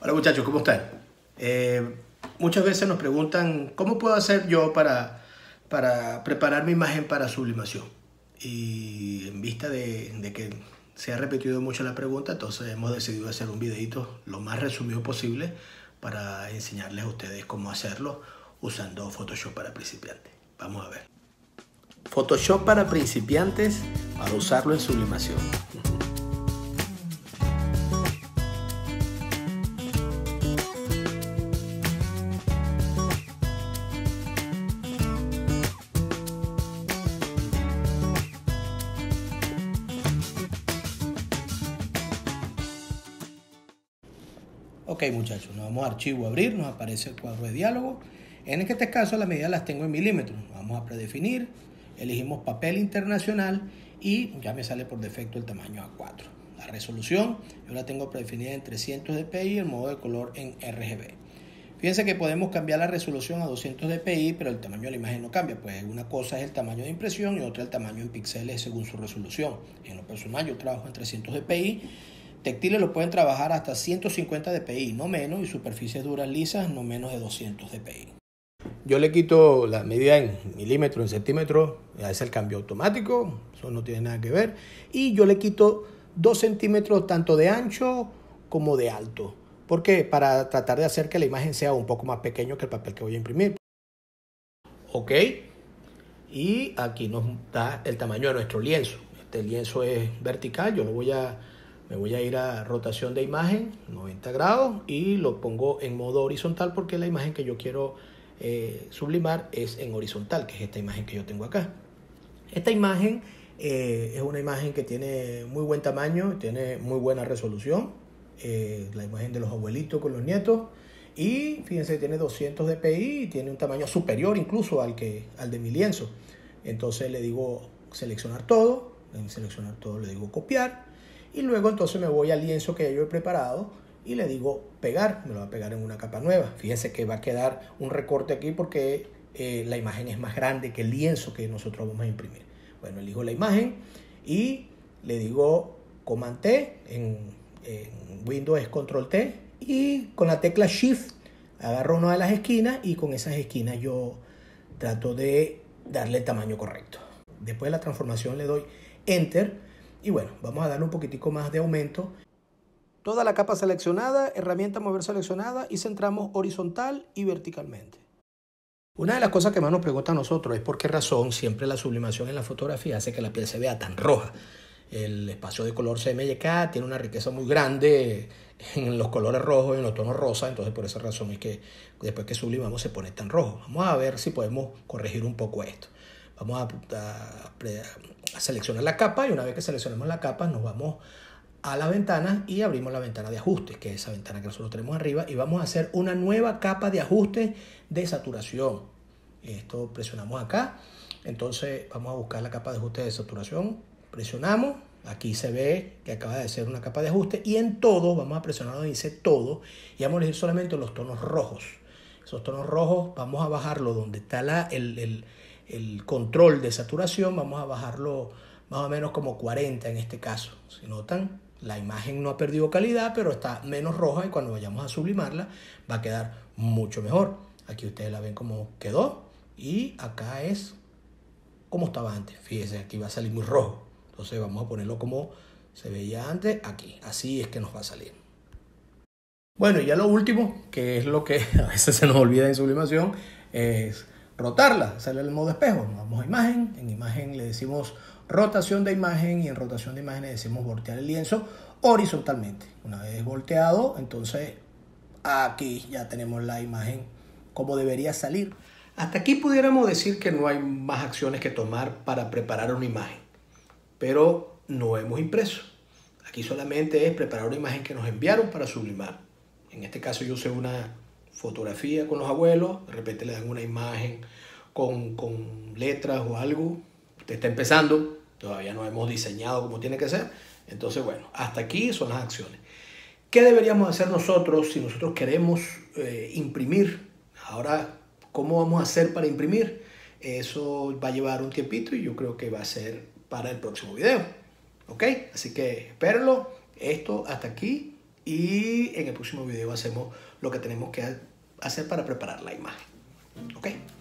Hola muchachos, ¿cómo están? Muchas veces nos preguntan, ¿cómo puedo hacer yo para preparar mi imagen para sublimación? Y en vista de que se ha repetido mucho la pregunta, entonces hemos decidido hacer un videito lo más resumido posible para enseñarles a ustedes cómo hacerlo usando Photoshop para principiantes. Vamos a ver. Photoshop para principiantes para usarlo en sublimación. Ok muchachos, nos vamos a archivo, abrir, nos aparece el cuadro de diálogo. En este caso las medidas las tengo en milímetros, vamos a predefinir, elegimos papel internacional y ya me sale por defecto el tamaño A4. La resolución yo la tengo predefinida en 300 dpi y el modo de color en RGB. Fíjense que podemos cambiar la resolución a 200 dpi, pero el tamaño de la imagen no cambia, pues una cosa es el tamaño de impresión y otra el tamaño en píxeles según su resolución. En lo personal yo trabajo en 300 dpi. Textiles lo pueden trabajar hasta 150 dpi, no menos, y superficies duras lisas no menos de 200 dpi. Yo le quito la medida en milímetros, en centímetros, es el cambio automático, eso no tiene nada que ver. Y yo le quito 2 centímetros tanto de ancho como de alto, porque para tratar de hacer que la imagen sea un poco más pequeño que el papel que voy a imprimir. Ok, y aquí nos da el tamaño de nuestro lienzo. Este lienzo es vertical, yo lo voy a... Me voy a ir a rotación de imagen, 90 grados, y lo pongo en modo horizontal porque la imagen que yo quiero sublimar es en horizontal, que es esta imagen que yo tengo acá. Esta imagen es una imagen que tiene muy buen tamaño, tiene muy buena resolución, la imagen de los abuelitos con los nietos, y fíjense, tiene 200 dpi y tiene un tamaño superior incluso al de mi lienzo. Entonces le digo seleccionar todo le digo copiar. Y luego entonces me voy al lienzo que yo he preparado y le digo pegar, me lo va a pegar en una capa nueva. Fíjense que va a quedar un recorte aquí porque la imagen es más grande que el lienzo que nosotros vamos a imprimir. Bueno, elijo la imagen y le digo Command T, en Windows es Control T, y con la tecla Shift agarro una de las esquinas y con esas esquinas yo trato de darle el tamaño correcto. Después de la transformación le doy Enter. Y bueno, vamos a darle un poquitico más de aumento. Toda la capa seleccionada, herramienta mover seleccionada y centramos horizontal y verticalmente. Una de las cosas que más nos preguntan a nosotros es por qué razón siempre la sublimación en la fotografía hace que la piel se vea tan roja. El espacio de color CMYK tiene una riqueza muy grande en los colores rojos, en los tonos rosa, entonces por esa razón es que después que sublimamos se pone tan rojo. Vamos a ver si podemos corregir un poco esto. Vamos a seleccionar la capa y una vez que seleccionamos la capa nos vamos a la ventana y abrimos la ventana de ajustes, que es esa ventana que nosotros tenemos arriba, y vamos a hacer una nueva capa de ajustes de saturación. Esto presionamos acá, entonces vamos a buscar la capa de ajustes de saturación, presionamos, aquí se ve que acaba de ser una capa de ajuste y en todo vamos a presionar donde dice todo y vamos a elegir solamente los tonos rojos. Esos tonos rojos vamos a bajarlo donde está el control de saturación, vamos a bajarlo más o menos como 40 en este caso. Si notan, la imagen no ha perdido calidad, pero está menos roja y cuando vayamos a sublimarla va a quedar mucho mejor. Aquí ustedes la ven como quedó y acá es como estaba antes. Fíjense, aquí va a salir muy rojo. Entonces vamos a ponerlo como se veía antes aquí. Así es que nos va a salir. Bueno, y ya lo último, que es lo que a veces se nos olvida en sublimación, es rotarla, sale el modo espejo. Vamos a imagen, en imagen le decimos rotación de imagen y en rotación de imagen le decimos voltear el lienzo horizontalmente. Una vez volteado, entonces aquí ya tenemos la imagen como debería salir. Hasta aquí pudiéramos decir que no hay más acciones que tomar para preparar una imagen, pero no hemos impreso. Aquí solamente es preparar una imagen que nos enviaron para sublimar. En este caso yo usé una fotografía con los abuelos, de repente le dan una imagen con letras o algo. Usted está empezando, todavía no hemos diseñado como tiene que ser. Entonces, bueno, hasta aquí son las acciones. ¿Qué deberíamos hacer nosotros si nosotros queremos imprimir? Ahora, ¿cómo vamos a hacer para imprimir? Eso va a llevar un tiempito y yo creo que va a ser para el próximo video. ¿Ok? Así que espérenlo. Esto hasta aquí y en el próximo video hacemos lo que tenemos que hacer para preparar la imagen. ¿Ok?